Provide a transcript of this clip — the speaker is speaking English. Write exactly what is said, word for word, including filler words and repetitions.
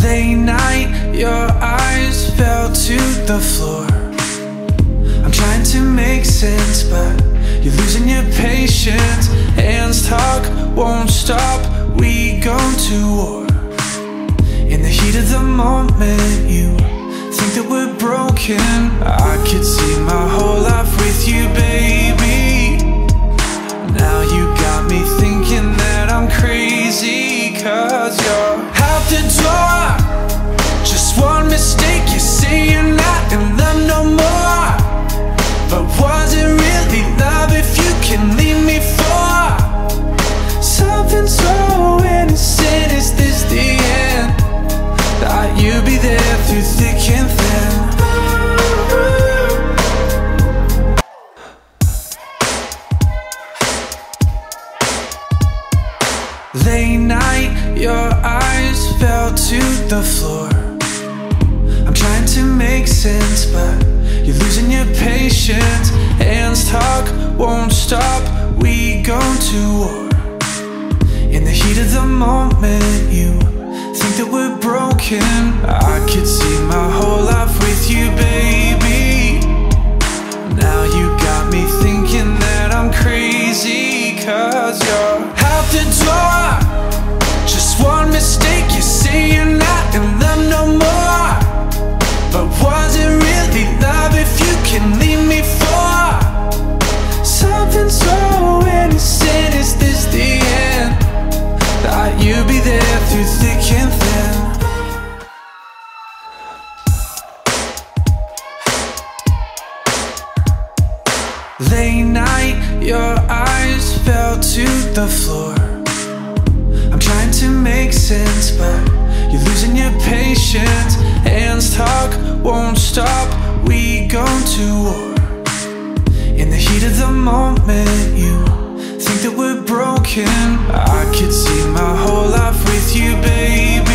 Late night, your eyes fell to the floor. I'm trying to make sense, but you're losing your patience. Hands talk, won't stop, we go to war. In the heat of the moment, you think that we're broken. I could see my whole life with you, baby. Now you got me thinking that I'm crazy, 'cause you're out the door. Just one mistake, you say you're not in love no more. But was it really love if you can leave me for something so innocent? Is this the end? Thought you'd be there through thick and thin. Late night, your eyes fell to the floor. I'm trying to make sense, but you're losing your patience. Hands talk, won't stop, we go to war. In the heat of the moment, you think that we're broken. I could see my whole life with you, baby. Now you got me thinking that I'm crazy, 'cause you're out the door. Just one mistake, you say you're not in love no more. But was it really love if you can leave me for something so innocent? Is this the end? Thought you'd be there through thick and thin. Late night, your eyes fell to the floor. I'm trying to make sense, but you're losing your patience. Hands talk, won't stop, we go to war. In the heat of the moment, you think that we're broken. I could see my whole life with you, baby.